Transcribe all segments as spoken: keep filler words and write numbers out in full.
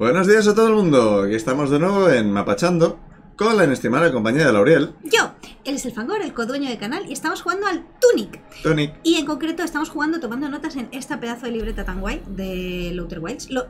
Buenos días a todo el mundo, aquí estamos de nuevo en Mapachando con la inestimable compañía de Lauriel. Yo, él es el Fangor, el codueño del canal, y estamos jugando al Tunic. Tunic. Y en concreto estamos jugando tomando notas en esta pedazo de libreta tan guay de Outer Wilds. Lo,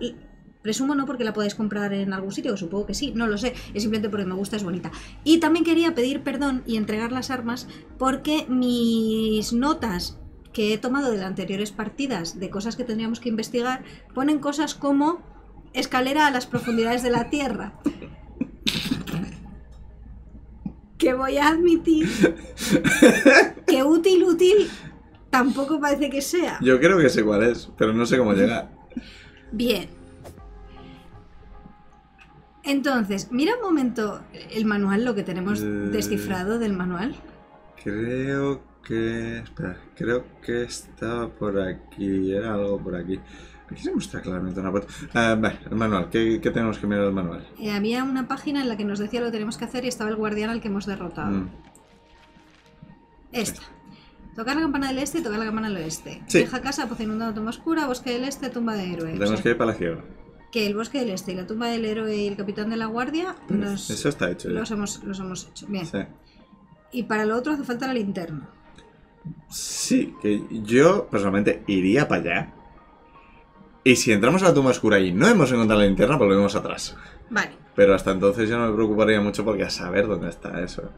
presumo no porque la podáis comprar en algún sitio, supongo que sí, no lo sé, es simplemente porque me gusta, es bonita. Y también quería pedir perdón y entregar las armas porque mis notas que he tomado de las anteriores partidas de cosas que tendríamos que investigar ponen cosas como... escalera a las profundidades de la tierra. Que voy a admitir que útil, útil tampoco parece que sea. Yo creo que sé cuál es, pero no sé cómo llegar. Bien. Entonces, mira un momento el manual, lo que tenemos eh, descifrado del manual. Creo que... espera, creo que estaba por aquí, era algo por aquí. Aquí se muestra claramente una foto. Uh, vale, el manual. ¿Qué, qué tenemos que mirar del manual? Eh, había una página en la que nos decía lo que tenemos que hacer y estaba el guardián al que hemos derrotado. Mm. Esta. Tocar la campana del este y tocar la campana del oeste. Sí. Vieja casa, pozo inundado, tumba oscura, bosque del este, tumba de héroe. Tenemos o sea, que ir para la izquierda. Que el bosque del este y la tumba del héroe y el capitán de la guardia... Los, eso está hecho ya. Los hemos, los hemos hecho. Bien. Sí. Y para lo otro hace falta la linterna. Sí, que yo personalmente iría para allá. Y si entramos a la tumba oscura y no hemos encontrado la linterna, volvemos atrás. Vale. Pero hasta entonces yo no me preocuparía mucho porque a saber dónde está eso.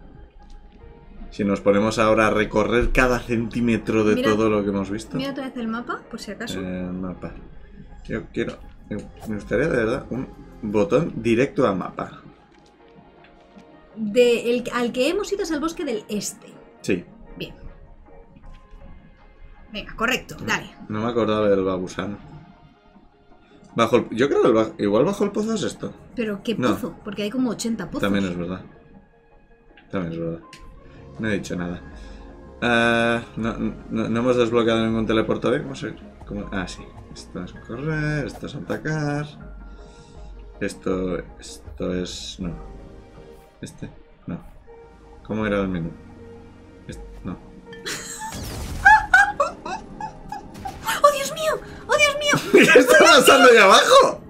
Si nos ponemos ahora a recorrer cada centímetro de mira, todo lo que hemos visto. Mira otra vez el mapa, por si acaso. El eh, mapa. Yo quiero... Me gustaría de verdad un botón directo a mapa. De el, al que hemos ido es al bosque del este. Sí. Bien. Venga, correcto, dale. No, no me acordaba del babusano. Bajo el, yo creo que el bajo, igual bajo el pozo es esto. ¿Pero qué pozo? No. Porque hay como ochenta pozos. También es verdad. También es verdad. No he dicho nada. Uh, no, no, no hemos desbloqueado ningún teleportador. ¿Cómo se...? Cómo, ah, sí. Esto es correr, esto es atacar. Esto... Esto es... No. Este... No. ¿Cómo era el menú? Este, no. ¿Qué está pasando allá abajo?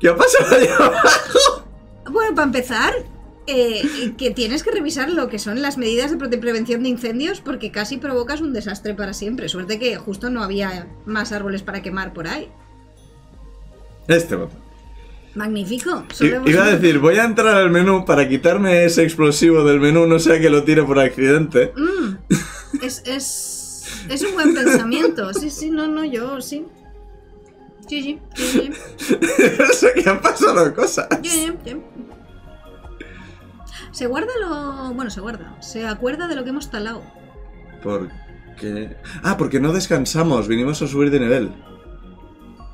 ¿Qué ha pasado allá abajo? Bueno, para empezar, eh, que tienes que revisar lo que son las medidas de prevención de incendios porque casi provocas un desastre para siempre. Suerte que justo no había más árboles para quemar por ahí. Este botón. Magnífico. I, iba a decir, voy a entrar al menú para quitarme ese explosivo del menú, no sea que lo tire por accidente. Mm, es... es... Es un buen pensamiento, sí, sí, no, no, yo, sí. Sí, sí, sí, sí. No sé qué han pasado cosas. Sí, sí, sí. Se guarda lo... Bueno, se guarda. Se acuerda de lo que hemos talado. ¿Por qué? Ah, porque no descansamos, vinimos a subir de nivel.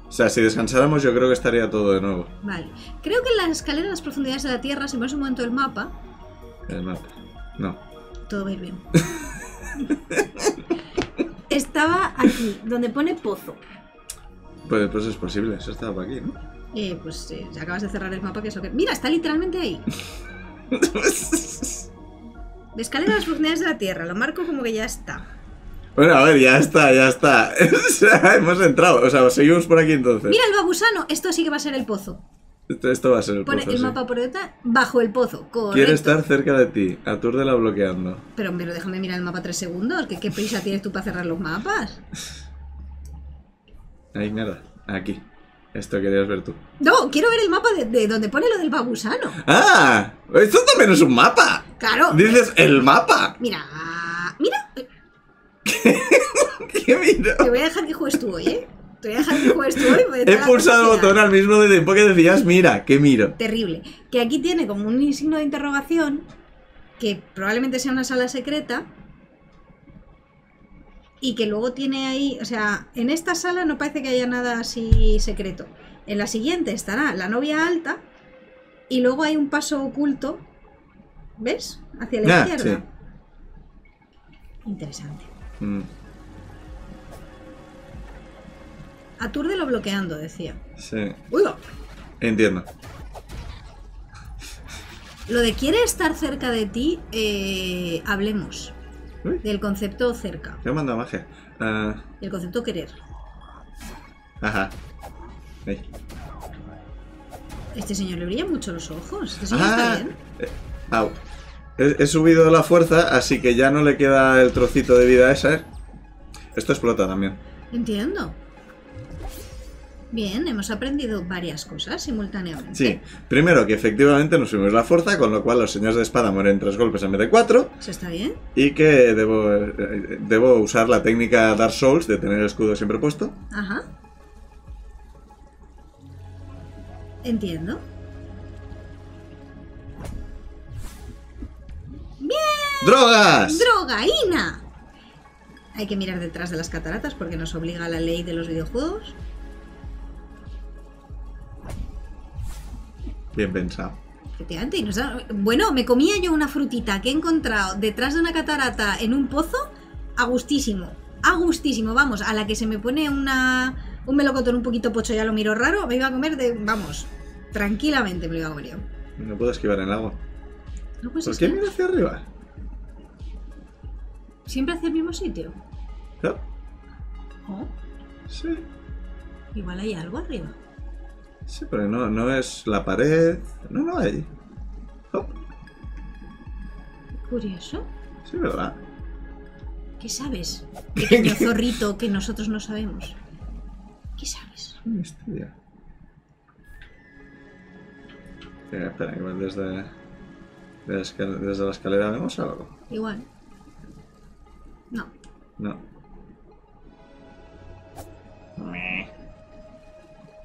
O sea, si descansáramos yo creo que estaría todo de nuevo. Vale. Creo que en la escalera de las profundidades de la Tierra, si pones un momento el mapa... El mapa. No. Todo va a ir bien. Estaba aquí, donde pone pozo. Pues, pues es posible, eso estaba por aquí, ¿no? Eh, pues eh, acabas de cerrar el mapa, que es lo que... ¡Mira, está literalmente ahí! De escalera a las profundidades de la Tierra, lo marco como que ya está. Bueno, a ver, ya está, ya está. O sea, hemos entrado, o sea, seguimos por aquí entonces. ¡Mira el babusano! Esto sí que va a ser el pozo. Esto, esto va a ser el pone pozo, el sí. Mapa por detrás, bajo el pozo, correcto. Quiero estar cerca de ti, atúrdela bloqueando. Pero, pero déjame mirar el mapa tres segundos, que qué prisa tienes tú para cerrar los mapas. Ahí, mierda, aquí. Esto querías ver tú. No, quiero ver el mapa de, de donde pone lo del babusano. ¡Ah! Esto también es un mapa. Claro. Dices, el mapa. Mira, mira. ¿Qué, ¿Qué miro? Te voy a dejar que juegues tú hoy, ¿eh? Te voy a dejar que juegues tú hoy. He pulsado el botón al mismo tiempo que decías, mira, que miro. Terrible. Que aquí tiene como un signo de interrogación, que probablemente sea una sala secreta, y que luego tiene ahí, o sea, en esta sala no parece que haya nada así secreto. En la siguiente estará la novia alta, y luego hay un paso oculto, ¿ves? Hacia la ah, izquierda. Sí. Interesante. Mm. Atúrdelo bloqueando, decía. Sí. Uy, oh. Entiendo. Lo de quiere estar cerca de ti, eh, hablemos. Uy. Del concepto cerca. Yo mando a magia. Uh... El concepto querer. Ajá. Ahí. Este señor le brillan mucho los ojos. Este señor ah, está bien. Eh, au. He, he subido la fuerza, así que ya no le queda el trocito de vida a esa, ¿eh? Esto explota también. Entiendo. Bien, hemos aprendido varias cosas simultáneamente. Sí, primero que efectivamente nos subimos la fuerza, con lo cual los señores de espada mueren tres golpes en vez de cuatro. Eso está bien. Y que debo, debo usar la técnica Dark Souls de tener el escudo siempre puesto. Ajá. Entiendo. ¡Bien! ¡Drogas! ¡Drogaína! Hay que mirar detrás de las cataratas porque nos obliga a la ley de los videojuegos. Bien pensado. Efectivamente, y nos da... Bueno, me comía yo una frutita que he encontrado detrás de una catarata en un pozo. A gustísimo, a gustísimo. Vamos, a la que se me pone una... un melocotón un poquito pocho, ya lo miro raro. Me iba a comer de... Vamos, tranquilamente me lo iba a comer yo. No puedo esquivar en el agua. No, pues ¿por qué miro hacia arriba? ¿Siempre hacia el mismo sitio? ¿No? ¿Oh? Sí. Igual hay algo arriba. Sí, pero no, no es la pared. No, no hay. Oh. Curioso. Sí, ¿verdad? ¿Qué sabes? Pequeño zorrito que nosotros no sabemos. ¿Qué sabes? Un misterio. Eh, espera, igual desde, desde la escalera vemos algo. Igual. No. No. Meh.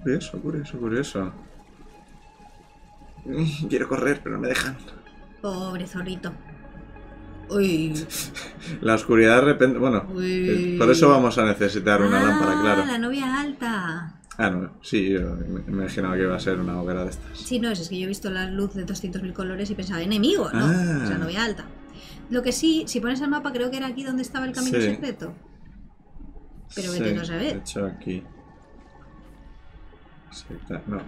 Curioso, curioso, curioso. Quiero correr, pero no me dejan. Pobre zorrito. Uy. La oscuridad de repente... Bueno, Uy. por eso vamos a necesitar una ah, lámpara, claro. La novia alta. Ah, no, sí, yo me imaginaba que iba a ser una hoguera de estas. Sí, no, es, es que yo he visto la luz de doscientos mil colores y pensaba, enemigo, ¿no? Ah. O sea, novia alta. Lo que sí, si pones el mapa, creo que era aquí donde estaba el camino sí. secreto. Pero vete sí, a saber. De hecho, aquí. No.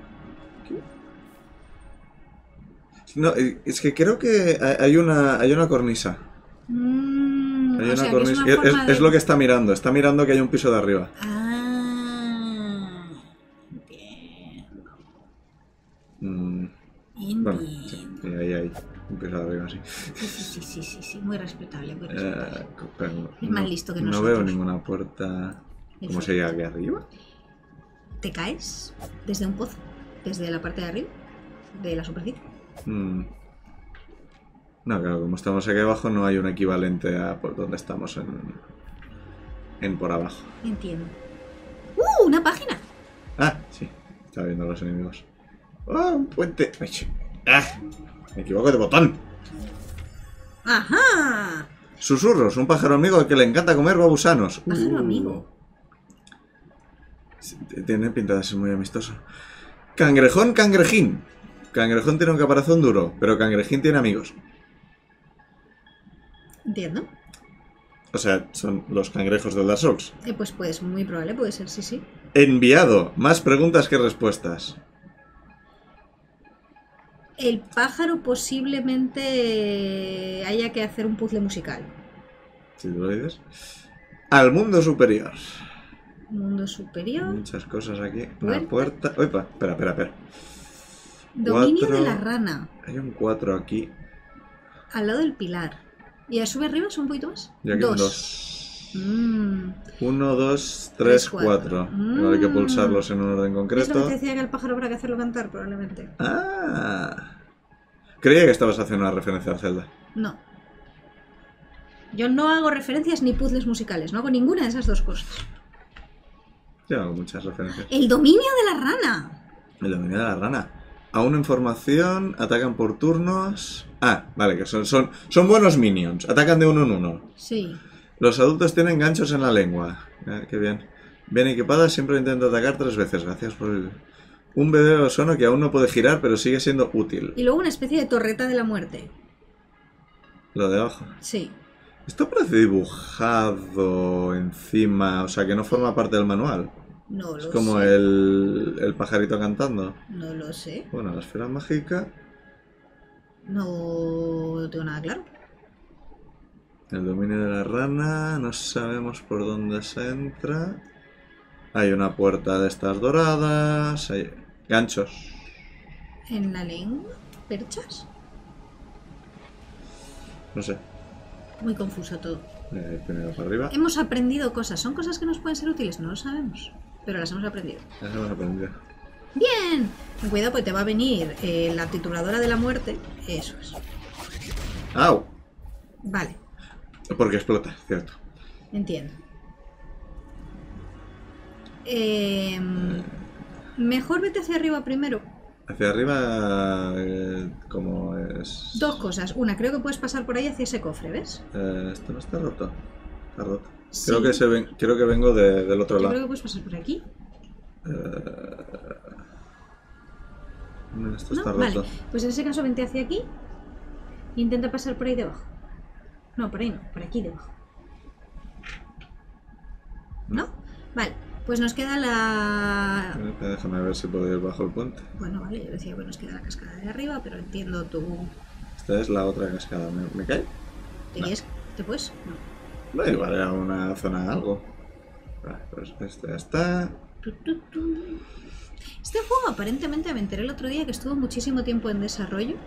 No, es que creo que hay una, hay una cornisa. Mm, hay una sea, cornisa. Es, una es, de... es lo que está mirando. Está mirando que hay un piso de arriba. Ah, entiendo. Mm, entiendo. Bueno, sí, ahí hay un piso de arriba, sí. Sí, sí, sí, sí, sí. Muy respetable. Muy respetable. Eh, es más no, listo que nosotros. No veo ninguna puerta. ¿Cómo se llega aquí arriba? ¿Te caes desde un pozo? ¿Desde la parte de arriba? ¿De la superficie? Mm. No, claro, como estamos aquí abajo no hay un equivalente a por donde estamos en, en por abajo. Entiendo. ¡Uh! ¡Una página! Ah, sí. Estaba viendo a los enemigos. ¡Oh, un puente! Ay, ¡ah! Me equivoco de botón. ¡Ajá! Susurros, un pájaro amigo al que le encanta comer gusanos. Pájaro uh. amigo. Tiene pinta de ser muy amistoso. Cangrejón, cangrejín. Cangrejón tiene un caparazón duro, pero cangrejín tiene amigos. Entiendo. O sea, son los cangrejos del Dark Souls. Eh, pues pues, muy probable, puede ser, sí, sí. Enviado, más preguntas que respuestas. El pájaro posiblemente haya que hacer un puzzle musical. Si tú lo dices. Al mundo superior. Mundo superior. Muchas cosas aquí. Puerta. La puerta. Opa, espera, espera, espera. Dominio cuatro. De la rana. Hay un cuatro aquí. Al lado del pilar. ¿Y a sube arriba son un poquito más? Y aquí dos. uno, dos, tres, cuatro. Hay que pulsarlos en un orden concreto. Es lo que decía que el pájaro habrá que hacerlo cantar, probablemente. Ah. Creía que estabas haciendo una referencia a Zelda. No. Yo no hago referencias ni puzzles musicales. No hago ninguna de esas dos cosas. Yo hago muchas referencias. ¡El dominio de la rana! El dominio de la rana. Aún en formación, atacan por turnos... Ah, vale, que son, son, son buenos minions. Atacan de uno en uno. Sí. Los adultos tienen ganchos en la lengua. Ah, qué bien. Bien equipada, siempre intenta atacar tres veces. Gracias por el... Un bebé ozono que aún no puede girar, pero sigue siendo útil. Y luego una especie de torreta de la muerte. Lo de abajo. Sí. Esto parece dibujado encima, o sea que no forma parte del manual. No lo sé. Es como el, el pajarito cantando. No lo sé. Bueno, la esfera mágica... No tengo nada claro. El dominio de la rana, no sabemos por dónde se entra. Hay una puerta de estas doradas, hay ganchos. en la lengua? ¿Perchas? No sé. Muy confuso todo. Eh, primero para arriba. Hemos aprendido cosas. ¿Son cosas que nos pueden ser útiles? No lo sabemos. Pero las hemos aprendido. Las hemos aprendido. ¡Bien! Ten cuidado porque te va a venir eh, la tituladora de la muerte. Eso es. ¡Au! Vale. Porque explota, cierto. Entiendo. Eh, eh. Mejor vete hacia arriba primero. Hacia arriba, eh, como es... Dos cosas. Una, creo que puedes pasar por ahí hacia ese cofre, ¿ves? Eh, esto no está roto. Está roto. Sí. Creo, que se ven... creo que vengo de, del otro Yo lado. Creo que puedes pasar por aquí. Eh... No, esto no, está roto. Vale. Pues en ese caso vente hacia aquí. E intenta pasar por ahí debajo. No, por ahí no. Por aquí debajo. ¿No? Vale. Pues nos queda la... Déjame ver si puedo ir bajo el puente. Bueno, vale, yo decía que nos queda la cascada de arriba, pero entiendo tu... Esta es la otra cascada, ¿me, me cae? ¿Te no. quieres? ¿Te puedes? No. Da igual, era una zona algo. Vale, pues esta ya está. Este juego aparentemente me enteré el otro día que estuvo muchísimo tiempo en desarrollo.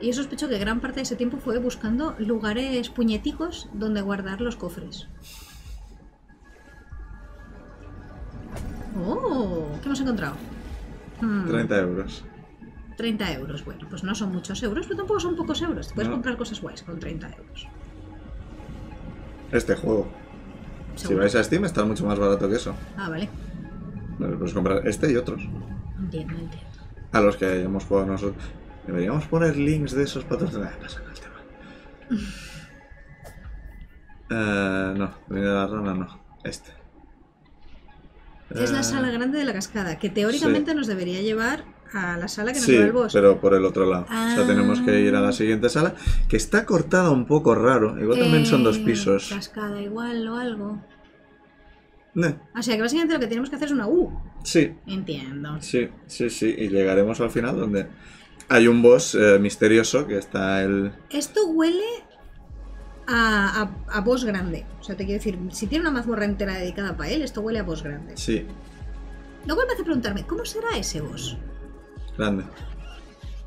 Y yo sospecho que gran parte de ese tiempo fue buscando lugares puñeticos donde guardar los cofres. ¡Oh! ¿Qué hemos encontrado? Hmm. treinta euros. treinta euros, bueno, pues no son muchos euros, pero tampoco son pocos euros. Te puedes no. comprar cosas guays con treinta euros. Este juego. ¿Seguro? Si vais a Steam está mucho más barato que eso. Ah, vale. Vale, puedes comprar este y otros. Entiendo, entiendo. A los que hayamos jugado nosotros. Deberíamos poner links de esos patrocinados. Ah, pasa el tema. uh, no, ni de la rana no. Este. Es la sala grande de la cascada, que teóricamente sí. nos debería llevar a la sala que nos sí, lleva el boss. Pero por el otro lado. Ah. O sea, tenemos que ir a la siguiente sala, que está cortada un poco raro. Igual eh, también son dos pisos. Cascada igual o algo. No. O sea, que básicamente lo que tenemos que hacer es una U. Sí. Entiendo. Sí, sí, sí. Y llegaremos al final donde hay un boss eh, misterioso que está el... Esto huele... A, a, a boss grande. O sea, te quiero decir, si tiene una mazmorra entera dedicada para él, esto huele a boss grande. Sí. Luego me hace preguntarme, ¿cómo será ese boss? Grande.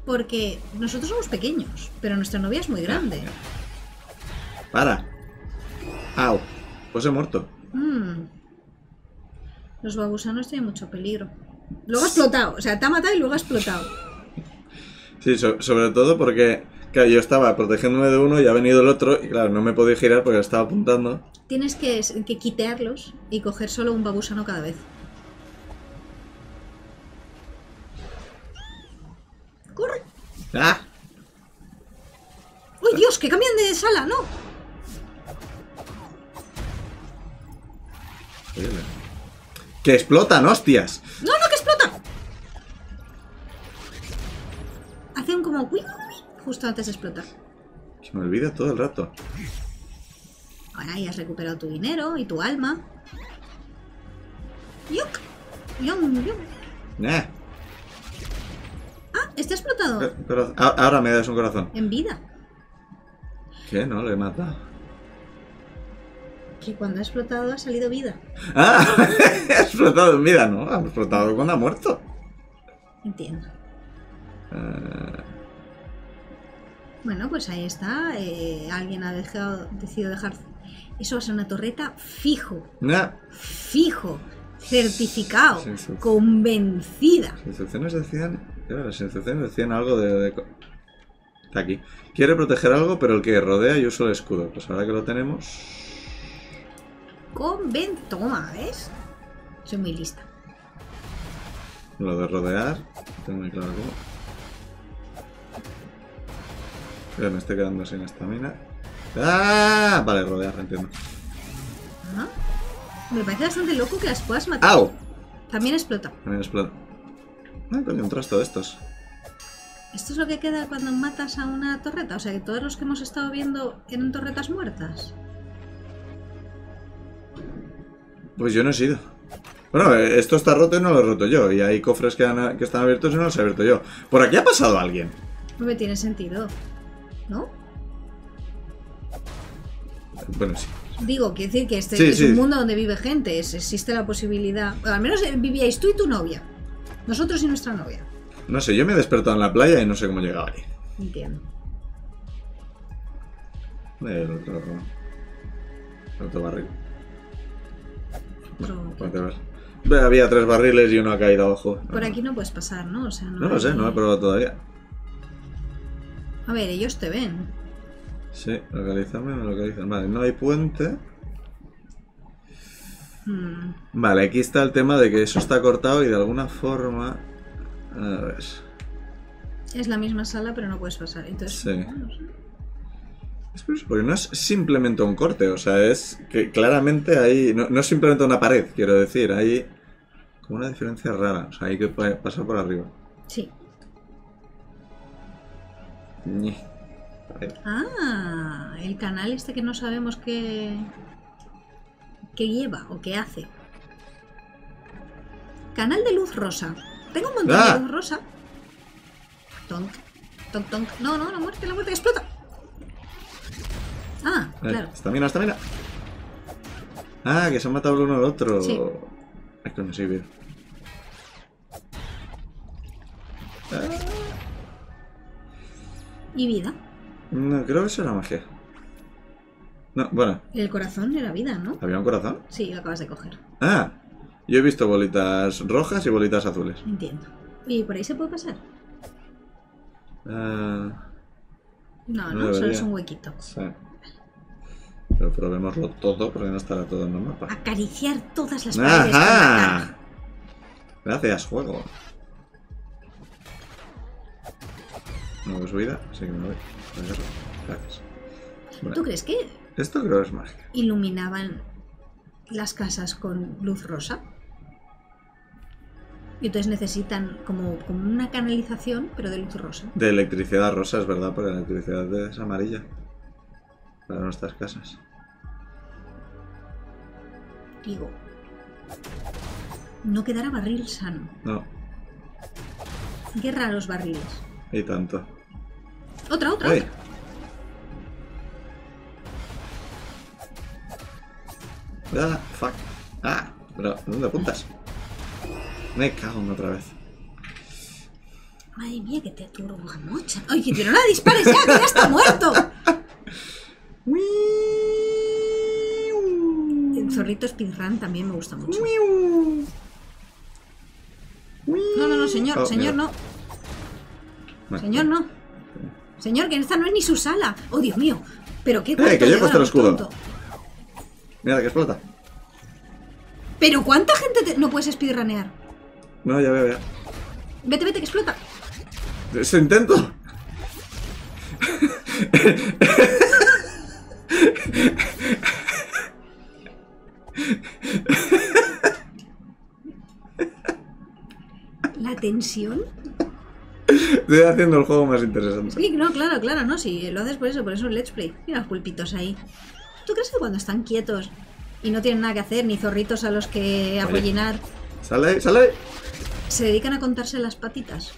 Porque nosotros somos pequeños, pero nuestra novia es muy grande. Para. Au. Pues he muerto. Mm. Los babusanos tienen mucho peligro. Luego ha explotado. O sea, te ha matado y luego ha explotado. Sí, so- sobre todo porque... Claro, yo estaba protegiéndome de uno y ha venido el otro y claro, no me podía girar porque estaba apuntando. Tienes que, que quitearlos y coger solo un babusano cada vez. ¡Corre! ¡Ah! ¡Uy, Dios! ¡Que cambian de sala! ¡No! ¡Que explotan, hostias! ¡No, no, que explotan! Hacen como... Justo antes de explotar. Se me olvida todo el rato. Ahora ya has recuperado tu dinero y tu alma. ¡Yuk! ¡Yum, yum! Nah. ¡Ah! ¡Está explotado! Pero, ahora me das un corazón. En vida. ¿Qué? No, lo he matado. Que cuando ha explotado ha salido vida. ¡Ah! Ha explotado en vida, ¿no? Ha explotado cuando ha muerto. Entiendo. Uh... Bueno, pues ahí está. Eh, alguien ha dejado, decidido dejar... Eso va a ser una torreta fijo. Nah. Fijo. Certificado. Sí, sí. Convencida. Las instrucciones decían... Las instrucciones decían algo de... de... Está aquí. Quiere proteger algo, pero el que rodea y usa el escudo. Pues ahora que lo tenemos... Conven... Toma, ¿ves? Soy muy lista. Lo de rodear... No tengo muy claro cómo... Pero me estoy quedando sin estamina. ¡Ah! Vale, rodear, entiendo. ¿Ah? Me parece bastante loco que las puedas matar. ¡Au! También explota. También explota. Ay, coño, un trasto de estos. ¿Esto es lo que queda cuando matas a una torreta? O sea, que todos los que hemos estado viendo eran torretas muertas. Pues yo no he sido. Bueno, esto está roto y no lo he roto yo. Y hay cofres que, han, que están abiertos y no los he abierto yo. Por aquí ha pasado alguien. No me tiene sentido. ¿No? Bueno, sí. Digo, quiero decir que este sí, es sí. un mundo donde vive gente. Existe la posibilidad... Al menos vivíais tú y tu novia. Nosotros y nuestra novia. No sé, yo me he despertado en la playa y no sé cómo he llegado ahí. Entiendo. El otro... El otro barril. Bueno, bueno, había tres barriles y uno ha caído abajo. Por aquí no puedes pasar, ¿no? O sea, no, no lo hay... sé, no lo he probado todavía. A ver, ellos te ven. Sí, localizarme, me localizan. Vale, no hay puente. Hmm. Vale, aquí está el tema de que eso está cortado y de alguna forma... A ver... Es la misma sala, pero no puedes pasar. Entonces, sí. No, no sé. Es curioso, porque no es simplemente un corte, o sea, es que claramente hay... No, no es simplemente una pared, quiero decir, hay como una diferencia rara, o sea, hay que pasar por arriba. Sí. Ñe. Ah, el canal este que no sabemos qué... qué lleva o qué hace. Canal de luz rosa. Tengo un montón ¡Ah! de luz rosa. Tonk, tonk, tonk. No, no, la muerte, la muerte, explota. Ah, claro. Estamina, estamina. Ah, que se han matado el uno al otro. Sí. Esto no sirve. Ah. ¿Y vida? No, creo que eso era magia. No, bueno. El corazón era vida, ¿no? ¿Había un corazón? Sí, lo acabas de coger. Ah, yo he visto bolitas rojas y bolitas azules. Entiendo. ¿Y por ahí se puede pasar? Ah... No, no, no solo es un huequito. Sí. Pero probémoslo todo, porque no estará todo en el mapa. Acariciar todas las paredes. ¡Ajá! Gracias, juego. No veo subida, así que me voy. Gracias. Bueno, ¿tú crees que...? Esto creo que es magia. ¿Iluminaban las casas con luz rosa? Y entonces necesitan como, como una canalización, pero de luz rosa. De electricidad rosa, es verdad, porque la electricidad es amarilla. Para nuestras casas. Digo. No quedará barril sano. No. Qué raros barriles. Y tanto. Otra, otra. otra. Ah, fuck. Ah, pero ¿dónde apuntas? Me cago en otra vez. Madre mía, que te turbogamocha. Ay, que no la dispares ya, que ya está muerto. El zorrito speedrun también me gusta mucho. No, no, no, señor, oh, señor, mira. no. Señor, no. Señor, que esta no es ni su sala. Oh, Dios mío. Pero qué cuento. Eh, que yo he puesto el escudo. Tonto. Mira, que explota. Pero ¿cuánta gente te... no puedes speedrunear? No, ya veo, ya. Vete, vete, que explota. ¡Se intento! La tensión. Estoy haciendo el juego más interesante. Sí, no, claro, claro, no, si lo haces por eso, por eso let's play. Mira los pulpitos ahí. ¿Tú crees que cuando están quietos... y no tienen nada que hacer, ni zorritos a los que apolinar. ¡Sale, sale! Se dedican a contarse las patitas.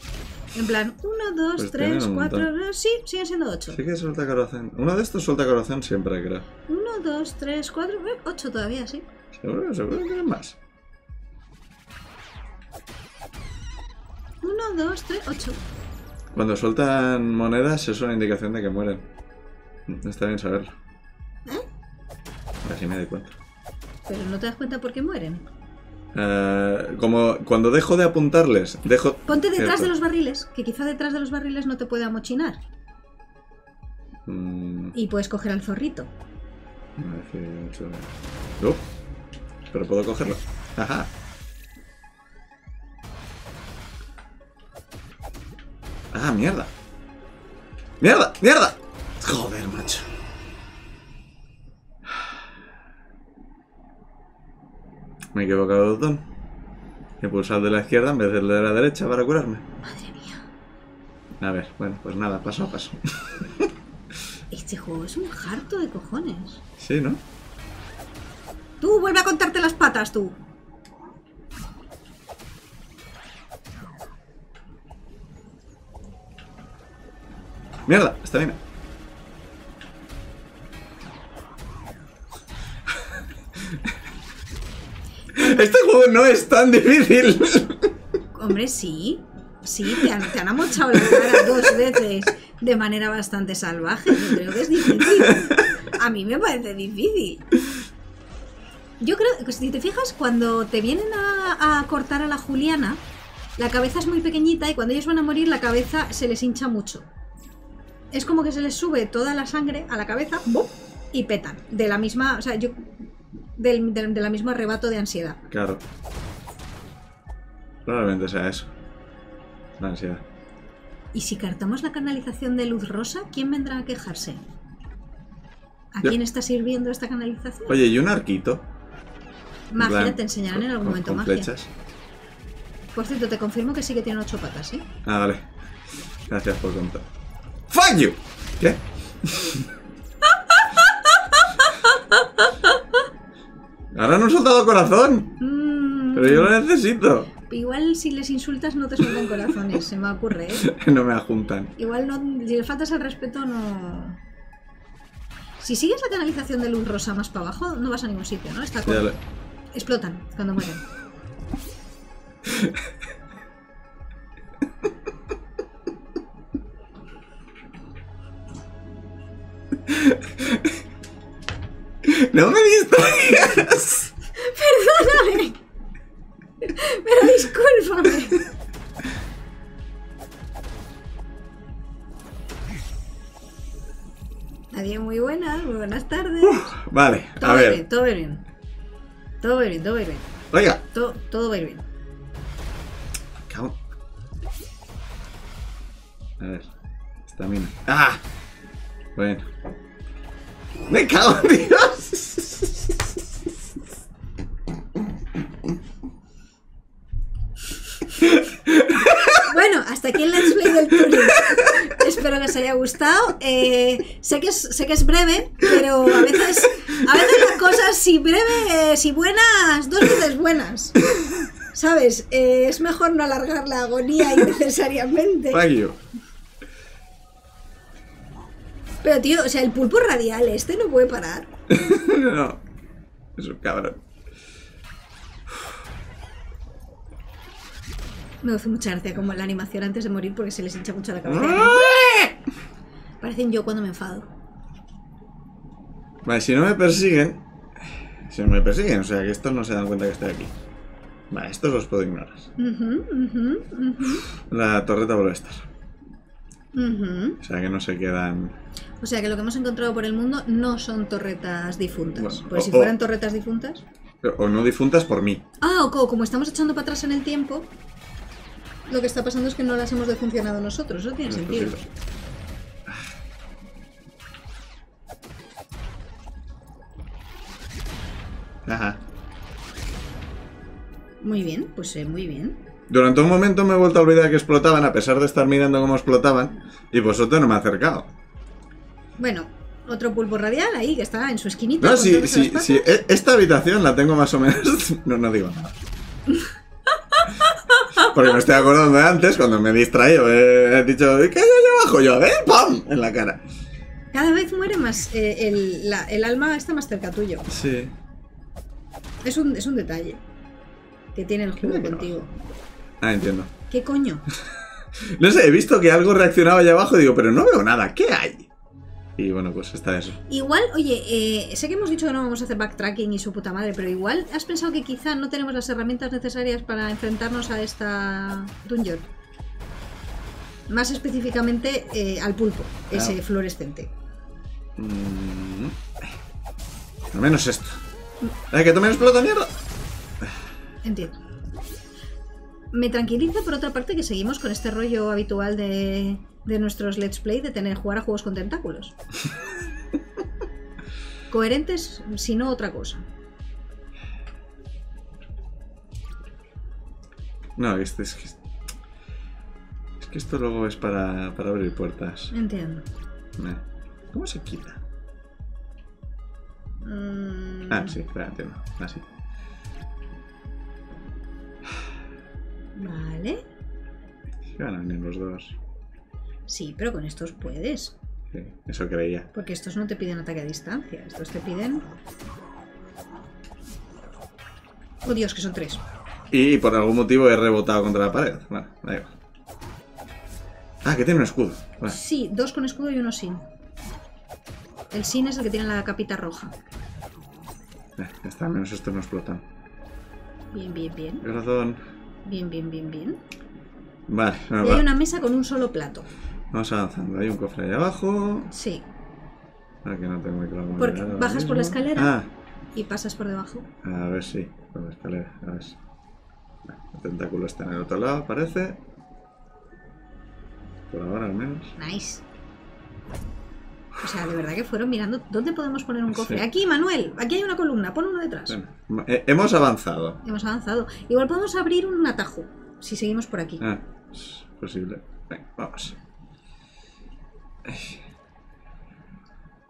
En plan, uno, dos, tres, cuatro... Sí, siguen siendo ocho. Sí que suelta corazón. Uno de estos suelta corazón siempre, creo. uno, dos, tres, cuatro, ocho todavía, sí. Seguro, seguro que tienen más. uno, dos, tres, ocho. Cuando sueltan monedas es una indicación de que mueren. Está bien saberlo. ¿Eh? Así me doy cuenta. Pero no te das cuenta por qué mueren. Uh, como cuando dejo de apuntarles, dejo... Ponte detrás Esto. de los barriles, que quizá detrás de los barriles no te pueda amochinar. Mm. Y puedes coger al zorrito. Uh, pero puedo cogerlo. Ajá. Ah, mierda. Mierda, mierda. Joder, macho. Me he equivocado de botón. He pulsado de la izquierda en vez de de la derecha para curarme. Madre mía. A ver, bueno, pues nada, paso a paso. Este juego es un harto de cojones. Sí, ¿no? Tú, vuelve a contarte las patas, tú. Mierda, está bien. Este juego no es tan difícil. Hombre, sí. Sí, te han, te han amochado la cara dos veces de manera bastante salvaje. Yo creo que es difícil. A mí me parece difícil. Yo creo que si te fijas, cuando te vienen a, a cortar a la Juliana, la cabeza es muy pequeñita y cuando ellos van a morir la cabeza se les hincha mucho. Es como que se les sube toda la sangre a la cabeza y petan. De la misma, o sea, yo... Del, del, del mismo arrebato de ansiedad. Claro. Probablemente sea eso. La ansiedad. ¿Y si cartamos la canalización de luz rosa, quién vendrá a quejarse? ¿A yo. quién está sirviendo esta canalización? Oye, ¿y un arquito? Magia, plan, te enseñarán en algún momento con magia. Flechas. Por cierto, te confirmo que sí que tienen ocho patas, ¿eh? Ah, vale. Gracias por contar. ¡Fallo! ¿Qué? Ahora no han soltado corazón. Mm. Pero yo lo necesito. Igual si les insultas no te sueltan corazones, se me ocurre, ¿eh? No me ajuntan. Igual no, si le faltas al respeto no... Si sigues la canalización de luz rosa más para abajo, no vas a ningún sitio, ¿no? Está con... lo... Explotan cuando mueren. ¡No me distraigas! Perdóname. Pero discúlpame. Adiós, muy buenas, muy buenas tardes. Uf, vale, todo a ver. Bien, todo va bien. Todo va bien, todo va bien. Oiga. To todo va bien. Cago. A ver. Estamina. ¡Ah! Bueno. ¡Me cago en Dios! Bueno, hasta aquí el Let's Play del Tunic. Espero que os haya gustado. Eh, sé, que es, sé que es breve, pero a veces, a veces las cosas, si breve, si buenas, dos veces buenas. ¿Sabes? Eh, es mejor no alargar la agonía innecesariamente. Paguio. Pero tío, o sea, el pulpo radial este no puede parar. No, es un cabrón. Me hace mucha gracia como la animación antes de morir porque se les hincha mucho la cabeza. Parecen yo cuando me enfado. Vale, si no me persiguen... Si no me persiguen, o sea, que estos no se dan cuenta que estoy aquí. Vale, estos los puedo ignorar. Uh -huh, uh -huh, uh -huh. La torreta vuelve a estar. Uh -huh. O sea que no se quedan... O sea que lo que hemos encontrado por el mundo no son torretas difuntas. Bueno, pues o, si fueran o, torretas difuntas... O no difuntas por mí. Ah, o como estamos echando para atrás en el tiempo, lo que está pasando es que no las hemos defuncionado nosotros. Eso tiene no sentido. Posible. Ajá. Muy bien, pues eh, muy bien. Durante un momento me he vuelto a olvidar que explotaban, a pesar de estar mirando cómo explotaban, y vosotros no me ha acercado. Bueno, otro pulpo radial ahí, que está en su esquinita. No, sí, sí, sí. Esta habitación la tengo más o menos... No, no digo nada. Porque me estoy acordando de antes, cuando me he distraído, eh, he dicho, ¿qué hay allá abajo? Yo, a ver, ¡pam! En la cara. Cada vez muere más... Eh, el, la, el alma está más cerca tuyo. Sí. Es un, es un detalle que tiene el juego contigo. No. Ah, entiendo. ¿Qué coño? No sé, he visto que algo reaccionaba allá abajo y digo, pero no veo nada, ¿qué hay? Y bueno, pues está eso. Igual, oye, eh, sé que hemos dicho que no vamos a hacer backtracking y su puta madre, pero igual has pensado que quizá no tenemos las herramientas necesarias para enfrentarnos a esta dungeon. Más específicamente eh, al pulpo, claro. Ese fluorescente. Mm. Al menos esto. Hay que tomar explota, mierda. Entiendo. Me tranquiliza por otra parte que seguimos con este rollo habitual de... de nuestros Let's Play de tener jugar a juegos con tentáculos. Coherentes, si no otra cosa. No, este es que... Es que esto luego es para, para abrir puertas. Entiendo. ¿Cómo se quita? Mm... Ah, sí, claro, entiendo. Así. Vale. Ganan en los dos. Sí, pero con estos puedes. Sí, eso creía. Porque estos no te piden ataque a distancia. Estos te piden... Oh, Dios, que son tres. Y por algún motivo he rebotado contra la pared. Bueno, da igual. Ah, que tiene un escudo. Vale. Sí, dos con escudo y uno sin. El sin es el que tiene la capita roja. Eh, ya está, menos estos no explotan. Bien, bien, bien. Corazón. Bien, bien, bien, bien. Vale, no, y hay va. una mesa con un solo plato. Vamos avanzando. Hay un cofre ahí abajo. Sí. Ah, que no tengo muy claro. Porque bajas mismo. por la escalera ah. y pasas por debajo. A ver, sí, por la escalera. A ver. El tentáculo está en el otro lado, parece. Por ahora, al menos. Nice. O sea, de verdad que fueron mirando. ¿Dónde podemos poner un cofre? Sí. Aquí, Manuel. Aquí hay una columna. Pon uno detrás. Bueno, hemos avanzado. Hemos avanzado. Igual podemos abrir un atajo si seguimos por aquí. Ah, es posible. Venga, vamos.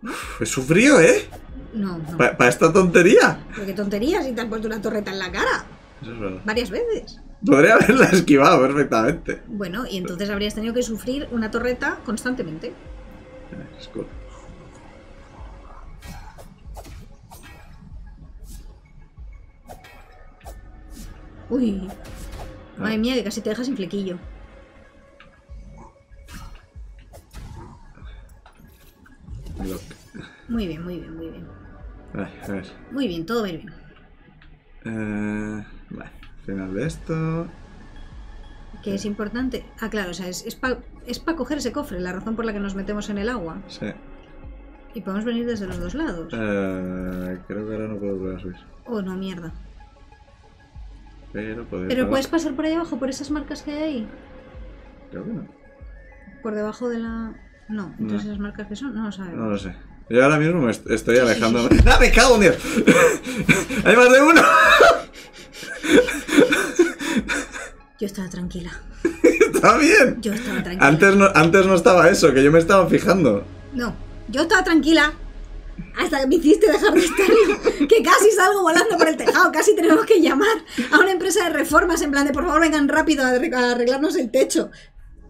Uf, he sufrido, ¿eh? No, no. ¿Para pa esta tontería? ¿Pero qué tontería si te has puesto una torreta en la cara? Eso es verdad. Varias veces. Podría haberla esquivado perfectamente. Bueno, y entonces habrías tenido que sufrir una torreta constantemente. Es cool. Uy, ah. madre mía, que casi te dejas sin flequillo. Lock. Muy bien, muy bien, muy bien. Vale, a ver. Muy bien, todo va a ir bien. Eh, vale, final de esto. Que es importante. Ah, claro, o sea, es, es para es pa coger ese cofre, la razón por la que nos metemos en el agua. Sí. Y podemos venir desde los dos lados. Eh, creo que ahora no puedo volver a subir. Oh, no, mierda. Pero, Pero puedes pasar por ahí abajo, por esas marcas que hay ahí. Creo que no. Por debajo de la... No, entonces no. esas marcas que son, no lo sabemos. No lo sé. Yo ahora mismo me estoy alejándome. Sí, sí, sí. ¡Ah, me cago en Dios! ¡Hay más de uno! Yo estaba tranquila. ¿Está bien? Yo estaba tranquila. Antes no, antes no estaba eso, que yo me estaba fijando. No, yo estaba tranquila hasta que me hiciste dejar de estar. Que casi salgo volando por el tejado, casi tenemos que llamar a una empresa de reformas en plan de por favor vengan rápido a arreglarnos el techo,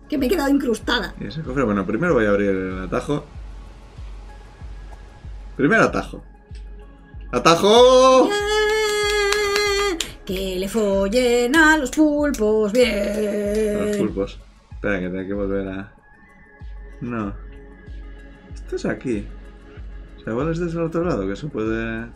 que me he quedado incrustada. ¿Y ese cofre? Bueno, primero voy a abrir el atajo. Primer atajo. ¡Atajo! Yeah. Que le follen a los pulpos, bien. A los pulpos. Espera, que tengo que volver a... No. Esto es aquí. O sea, igual es desde el otro lado, que se puede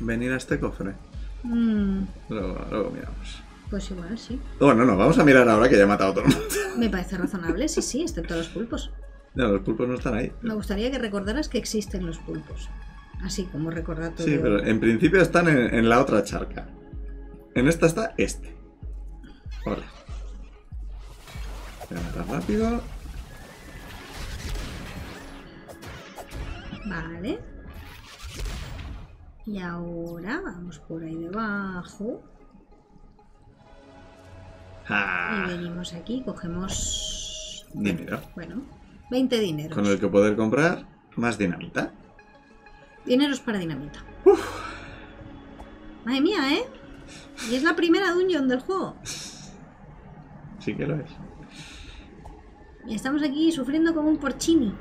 venir a este cofre. Mm. Luego, luego miramos. Pues igual, sí. Bueno, no, vamos a mirar ahora que ya he matado a todo el mundo. Me parece razonable, sí, sí, excepto los pulpos. No, los pulpos no están ahí. Me gustaría que recordaras que existen los pulpos. Así como recordatorio. Sí, pero en principio están en, en la otra charca. En esta está este. Hola. Voy a matar rápido. Vale. Y ahora vamos por ahí debajo. Ah. Y venimos aquí, cogemos... Dinero. Bueno, veinte dineros. Con el que poder comprar más dinamita. Dineros para dinamita. Uf. Madre mía, ¿eh? Y es la primera dungeon del juego. Sí que lo es. Y estamos aquí sufriendo como un porcini.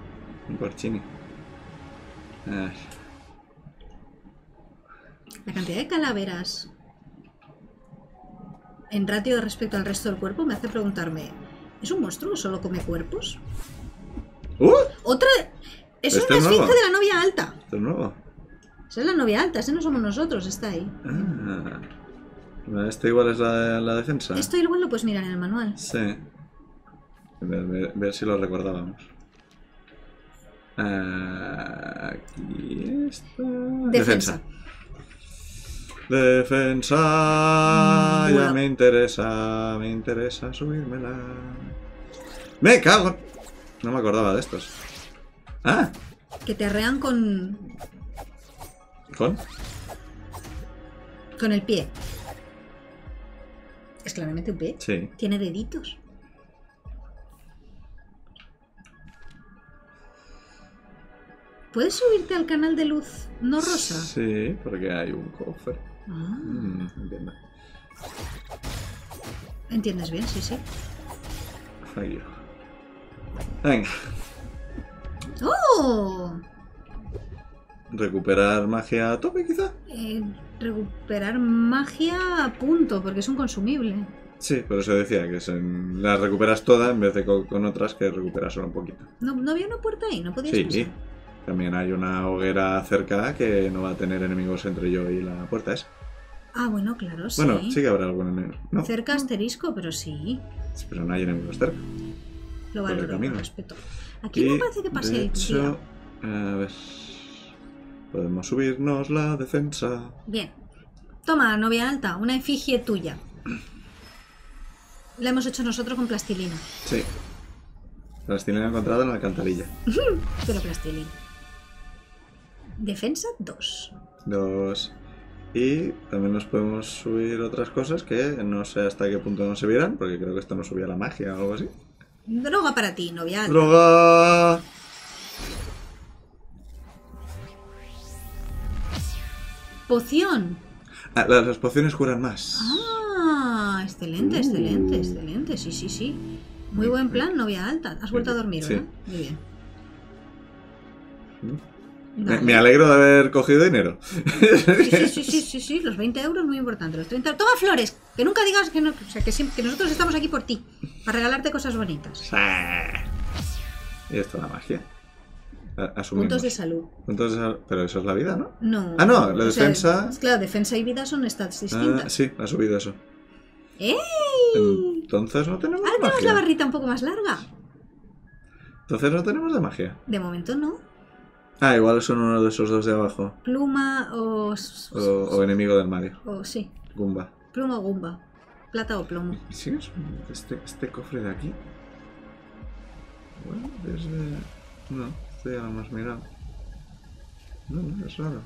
Un porcini. Ay. La cantidad de calaveras en ratio respecto al resto del cuerpo me hace preguntarme, ¿es un monstruo o solo come cuerpos? Uh, Otra... Es este una esfinge de la novia alta. Esto es nuevo. Esa es la novia alta, ese no somos nosotros, está ahí. Ah. Este igual es la, la defensa. Esto igual lo puedes mirar en el manual. Sí. Ver, ver, ver si lo recordábamos. Aquí está. Defensa. Defensa. Defensa. Wow. Ya me interesa. Me interesa subírmela. ¡Me cago! No me acordaba de estos. ¡Ah! Que te arrean con... ¿Con? Con el pie. Es claramente un pez. Sí. Tiene deditos. ¿Puedes subirte al canal de luz no rosa? Sí, porque hay un cofre. Ah. Mm, entiendo. Entiendes bien, sí, sí. Ahí. Venga. ¡Oh! ¿Recuperar magia a tope, quizá? Eh, recuperar magia a punto, porque es un consumible. Sí, por eso decía que se, las recuperas todas en vez de con, con otras que recuperas solo un poquito. No, no había una puerta ahí, no podías pasar. Sí, también hay una hoguera cerca que no va a tener enemigos entre yo y la puerta esa. Ah, bueno, claro, sí. Bueno, sí que habrá algún enemigo. No. Cerca asterisco, pero sí. Pero no hay enemigos cerca. Lo valoro, lo respeto. Aquí y, no parece que pase de hecho, el a ver... Podemos subirnos la defensa. Bien. Toma, novia alta, una efigie tuya. La hemos hecho nosotros con plastilina. Sí. Plastilina encontrada en la alcantarilla. Pero plastilina. Defensa dos. dos. Y también nos podemos subir otras cosas que no sé hasta qué punto no se vieran, porque creo que esto no subía la magia o algo así. Droga para ti, novia alta. ¡Droga! Poción. Ah, las pociones curan más. Ah, excelente, uh. excelente, excelente. Sí, sí, sí. Muy buen plan, novia alta. Has vuelto a dormir, ¿verdad? Sí. Muy bien. Me, me alegro de haber cogido dinero. Sí, sí, sí, sí, sí, sí. Los veinte euros, muy importante. Los treinta... Toma flores. Que nunca digas que no, o sea, que, siempre, que nosotros estamos aquí por ti. Para regalarte cosas bonitas. Y esto es la magia. Asumimos. Puntos de salud. Puntos de sal... Pero eso es la vida, ¿no? No. Ah, no, la defensa... Sea, claro, defensa y vida son stats distintas. Ah, sí, ha subido eso. ¡Ey! Entonces no tenemos ahora magia. Tenemos la barrita un poco más larga. Entonces no tenemos de magia. De momento no. Ah, igual son uno de esos dos de abajo. Pluma o... O, o enemigo del Mario. O sí. Goomba. Pluma o Goomba. Plata o plomo. ¿Sí? Este, este cofre de aquí. Bueno, desde... No. Ya lo hemos mirado. No, no, es raro.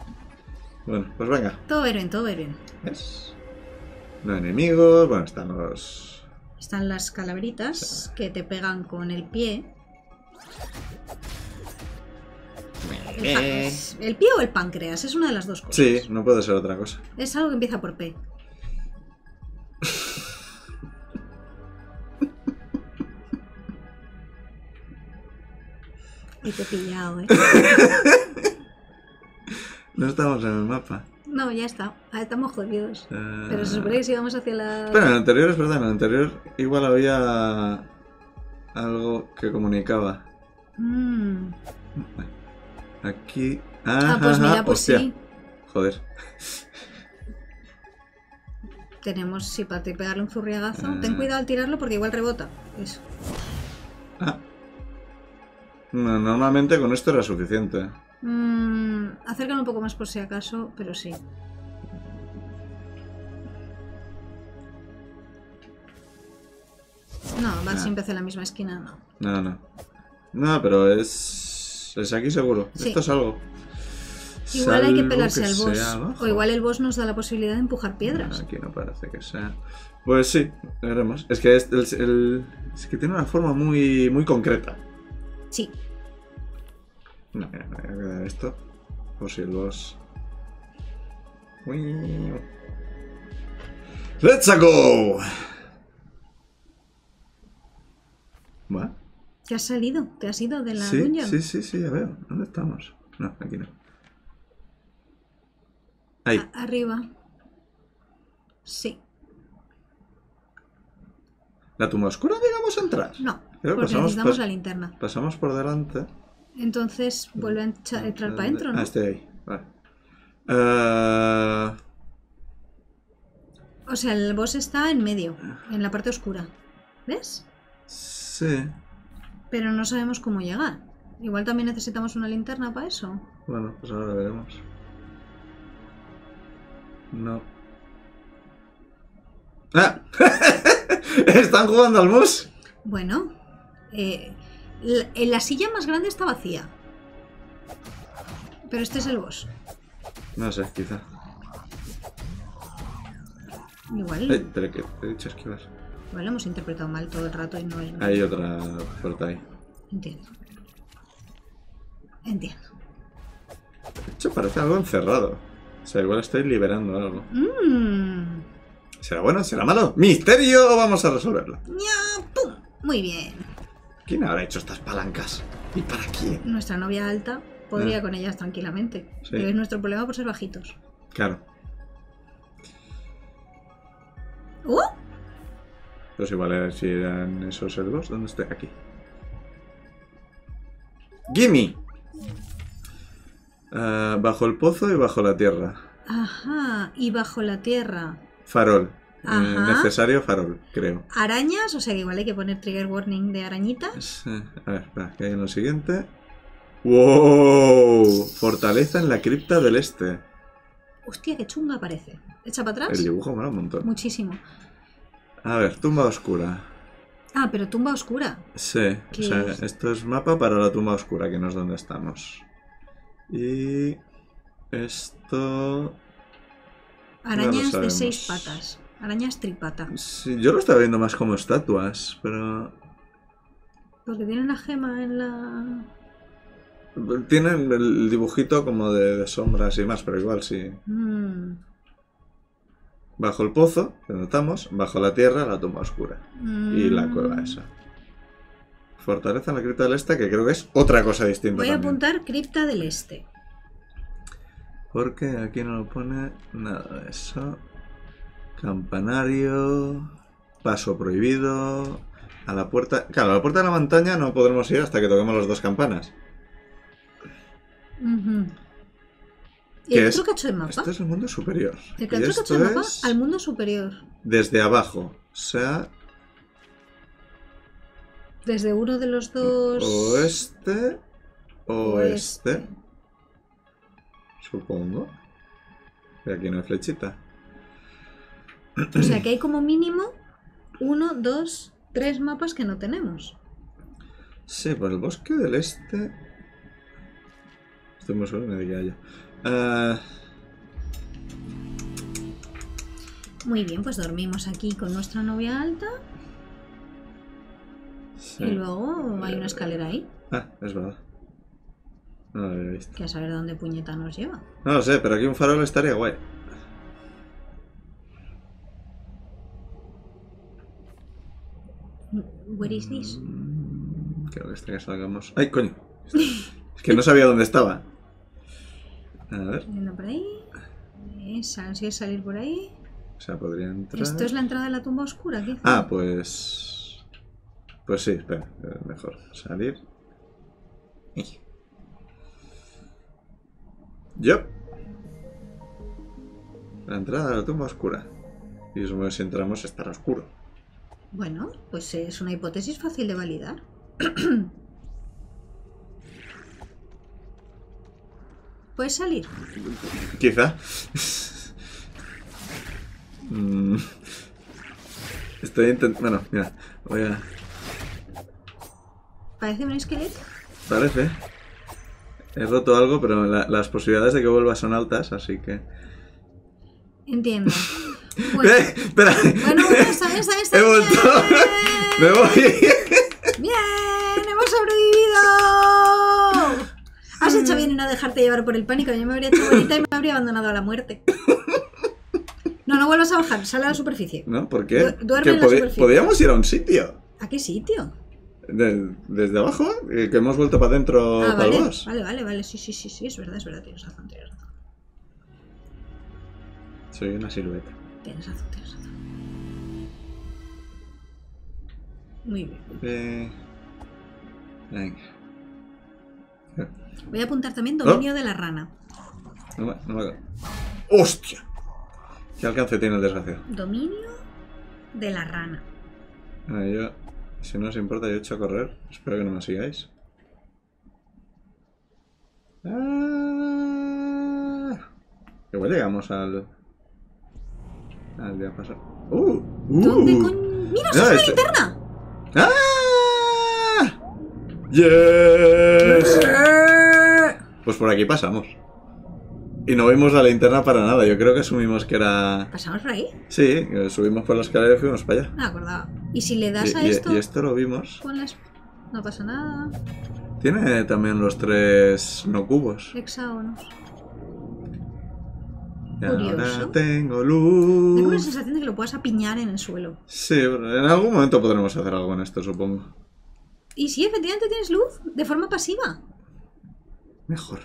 Bueno, pues venga. Todo bien, todo bien. ¿Ves? No enemigos, bueno, están los... Están las calaveritas ah. que te pegan con el pie. El, el pie o el páncreas, es una de las dos cosas. Sí, no puede ser otra cosa. Es algo que empieza por P. Y te he pillado, ¿eh? No estamos en el mapa. No, ya está. Estamos jodidos. Uh... Pero se supone que si vamos hacia la... Pero en el anterior es verdad. En el anterior igual había algo que comunicaba. Mm. Aquí... Ah, ah pues ajá, mira, pues hostia. Sí. Joder. Tenemos, sí, para pegarle un zurriagazo. Uh... Ten cuidado al tirarlo porque igual rebota. Eso. Ah. No, normalmente con esto era suficiente. Mm, acércalo un poco más por si acaso, pero sí. No, va nah. siempre hacia la misma esquina, no. No, no. No, pero es... es aquí seguro. Sí. Esto es algo. Igual hay que pegarse al boss. O igual el boss nos da la posibilidad de empujar piedras. No, aquí no parece que sea... Pues sí, veremos. Es que, es, el, el, es que tiene una forma muy, muy concreta. Sí. No, mira, me voy a quedar esto. Por si los... Uy. ¡Let's go! ¿Va? ¿Te has salido? ¿Te has ido de la sí, dungeon? Sí, sí, sí, ya veo. ¿Dónde estamos? No, aquí no. Ahí. A arriba. Sí. ¿La tumba oscura llegamos a entrar? No. Creo porque pasamos, necesitamos la linterna. Pasamos por delante. Entonces, vuelve a entrar de, para adentro, ¿no? Ah, estoy ahí. Vale. Uh... O sea, el boss está en medio, en la parte oscura. ¿Ves? Sí. Pero no sabemos cómo llegar. Igual también necesitamos una linterna para eso. Bueno, pues ahora veremos. No. ¡Ah! ¿Están jugando al mus? Bueno... Eh, la, la silla más grande está vacía. Pero este es el boss. No sé, quizá. Igual. Eh, pero que te he dicho esquivar. Igual lo hemos interpretado mal todo el rato y no es. Hay otra puerta ahí. Entiendo. Entiendo. De hecho, parece algo encerrado. O sea, igual estoy liberando algo. Mm. ¿Será bueno? ¿Será malo? ¡Misterio! Vamos a resolverlo. ¡Ya! ¡Pum! Muy bien. ¿Quién habrá hecho estas palancas? ¿Y para quién? Nuestra novia alta podría ah. con ellas tranquilamente. Sí. Pero es nuestro problema por ser bajitos. Claro. ¡Uh! No sé, vale, a ver si eran esos cerdos. ¿Dónde estoy? Aquí. ¡Gimme! Uh, bajo el pozo y bajo la tierra. Ajá, y bajo la tierra. Farol. Eh, necesario farol, creo. Arañas, o sea que igual hay que poner trigger warning de arañitas. A ver, espera, que hay en lo siguiente. ¡Wow! Fortaleza en la cripta del este. Hostia, qué chunga parece. Echa para atrás. El dibujo mola un montón. Muchísimo. A ver, tumba oscura. Ah, pero tumba oscura. Sí, o sea, es? esto es mapa para la tumba oscura, que no es donde estamos. Y esto... Arañas de seis patas. Arañas tripata. Sí, yo lo estaba viendo más como estatuas, pero... Porque tienen la gema en la... Tienen el dibujito como de, de sombras y más, pero igual sí. Mm. Bajo el pozo, donde estamos, bajo la tierra, la tumba oscura. Mm. Y la cueva esa. Fortaleza en la cripta del este, que creo que es otra cosa distinta. Voy también a apuntar cripta del este. Porque aquí no lo pone nada de eso. Campanario, paso prohibido, a la puerta... Claro, a la puerta de la montaña no podremos ir hasta que toquemos las dos campanas. Uh-huh. ¿Y el otro cacho de mapa? Este es el mundo superior. El otro cacho de mapa al mundo superior. Desde abajo, o sea... Desde uno de los dos... Oeste, oeste, oeste. Supongo. Y aquí no hay flechita. O sea que hay como mínimo uno, dos, tres mapas que no tenemos. Sí, por el bosque del este. Estoy muy seguro de que haya. Uh... Muy bien, pues dormimos aquí con nuestra novia alta. Sí. Y luego hay una escalera ahí. Ah, es verdad. No lo había visto. Que a saber dónde puñeta nos lleva. No lo sé, pero aquí un farol estaría guay. Where is this? Creo que este que salgamos. ¡Ay, coño! Es que no sabía dónde estaba. A ver. Por ahí. Esa, si es salir por ahí. O sea, podría entrar. Esto es la entrada de la tumba oscura, ¿qué? Ah, pues. Pues sí, espera. Mejor salir. Yo. La entrada de la tumba oscura. Y supongo que si entramos estará oscuro. Bueno, pues es una hipótesis fácil de validar. ¿Puedes salir? Quizá. Estoy intentando... Bueno, mira, voy a... ¿Parece un esqueleto? Parece. He roto algo, pero la, las posibilidades de que vuelva son altas, así que... Entiendo. Bueno, eh, espera. Bueno, esa, esa, esa. He vuelto. Me voy. Bien, hemos sobrevivido. Has hecho bien en no dejarte llevar por el pánico. Yo me habría hecho bonita y me habría abandonado a la muerte. No, no vuelvas a bajar. Sal a la superficie. No, ¿por qué? Du duerme en la superficie. Podríamos ir a un sitio. ¿A qué sitio? De desde abajo, eh, que hemos vuelto para adentro. Ah, vale, vale, vale, vale. Sí, sí, sí, sí. Es verdad, es verdad. Tienes razón, tienes razón. Soy una silueta. Tienes razón, tienes razón. Muy bien. Eh, venga. Voy a apuntar también dominio ¿Oh? de la rana. No me, no me... ¡Hostia! ¿Qué alcance tiene el desgraciado? Dominio de la rana. Bueno, yo, si no os importa, yo echo a correr. Espero que no me sigáis. Ah, igual llegamos al... Al día pasado. ¡Uh! uh. ¿Dónde con... ¡Mira, no, es una linterna! ¡Ah! ¡Yes! Pues por aquí pasamos. Y no vimos la linterna para nada. Yo creo que asumimos que era... ¿Pasamos por ahí? Sí, subimos por la escalera y fuimos para allá. No me acordaba. ¿Y si le das y, a y, esto? Y esto lo vimos. Las... No pasa nada. Tiene también los tres no cubos. Hexágonos. Y ahora tengo luz. Tengo la sensación de que lo puedas apiñar en el suelo. Sí, en algún momento podremos hacer algo en esto, supongo. Y sí, efectivamente tienes luz, de forma pasiva. Mejor.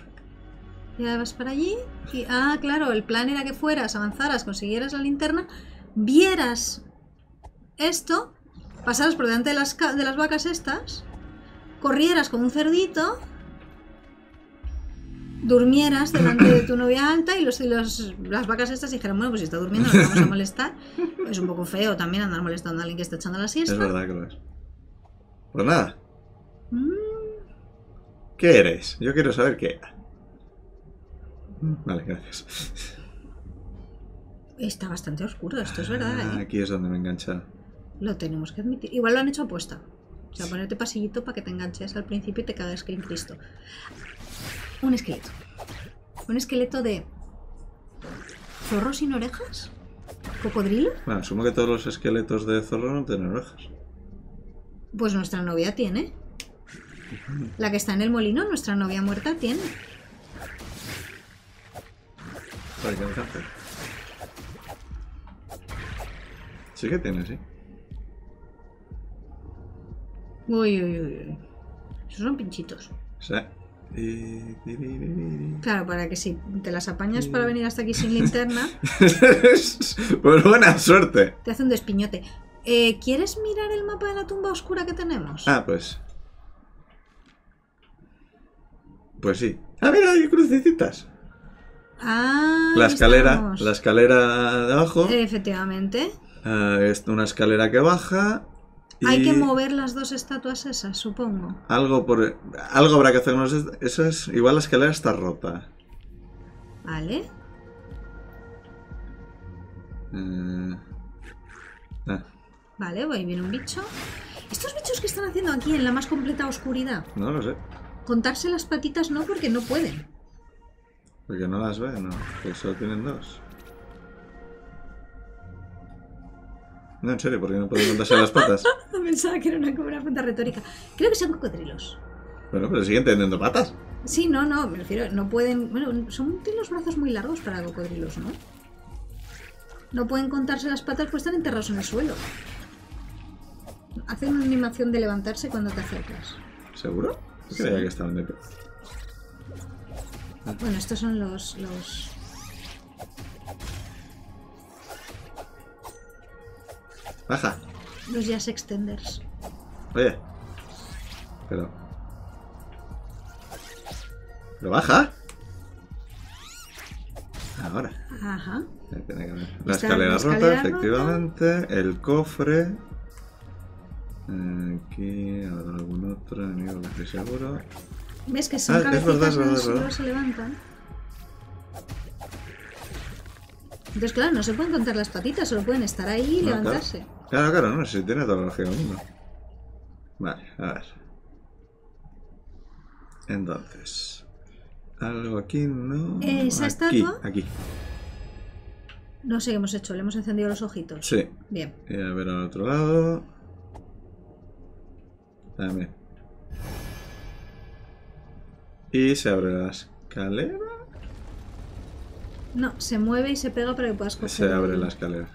Ya vas para allí. Y, ah, claro, el plan era que fueras, avanzaras, consiguieras la linterna, vieras esto pasaras por delante de las, de las vacas estas, corrieras como un cerdito, durmieras delante de tu novia alta y, los, y los, las vacas estas dijeran, bueno, pues si está durmiendo no vamos a molestar. Es un poco feo también andar molestando a alguien que está echando la siesta. Es verdad que lo es. Pues nada. Mm. ¿Qué eres? Yo quiero saber qué. Vale, gracias. Está bastante oscuro, esto es verdad. Ah, ¿eh? Aquí es donde me engancha. Lo tenemos que admitir. Igual lo han hecho apuesta. O sea, ponerte pasillito para que te enganches al principio y te cagas que en Cristo. Un esqueleto. Un esqueleto de... ¿Zorro sin orejas? ¿Cocodrilo? Bueno, asumo que todos los esqueletos de zorro no tienen orejas. Pues nuestra novia tiene. La que está en el molino, nuestra novia muerta tiene. Para que me cante. Sí que tiene, sí. Uy, uy, uy, uy. Esos son pinchitos. Sí. Claro, para que si te las apañas para venir hasta aquí sin linterna. Pues buena suerte. Te hace un despiñote. Eh, ¿Quieres mirar el mapa de la tumba oscura que tenemos? Ah, pues. Pues sí. Ah, mira, hay crucecitas. Ah. La escalera, estamos. La escalera de abajo. Efectivamente. Uh, es una escalera que baja. Y... Hay que mover las dos estatuas esas, supongo. Algo por algo habrá que hacer con esas. Igual la escalera está rota. Vale. Uh... Ah. Vale, voy, viene un bicho. ¿Estos bichos que están haciendo aquí en la más completa oscuridad? No lo sé. Contarse las patitas no, porque no pueden. Porque no las ven, no. Que solo tienen dos. No, en serio, porque no pueden montarse las patas. Pensaba que era una, una pregunta retórica. Creo que son cocodrilos. Bueno, pero siguen teniendo patas. Sí, no, no, me refiero, no pueden... Bueno, son, tienen los brazos muy largos para cocodrilos, ¿no? No pueden contarse las patas, pues están enterrados en el suelo. Hacen una animación de levantarse cuando te acercas. ¿Seguro? Sí. Creía que estaban de pie. Bueno, estos son los... los... Baja. Los jazz extenders. Oye. Pero... Pero baja. Ahora. Ajá. Ahí tiene que ver. La escalera, la escalera rota, rota, efectivamente. El cofre. Aquí habrá algún otro enemigo que estoy seguro. ¿Ves que son ah, cabecitas que se levantan? Entonces, claro, no se pueden contar las patitas, solo pueden estar ahí y no, levantarse. Claro. Claro, claro, no, si tiene toda la lógica del mundo. Vale, a ver. Entonces. Algo aquí, ¿no? Esa estatua. Aquí, aquí. No sé qué hemos hecho, le hemos encendido los ojitos. Sí. Bien. Y a ver al otro lado. También. Y se abre la escalera. No, se mueve y se pega para que puedas coger. Se abre la escalera.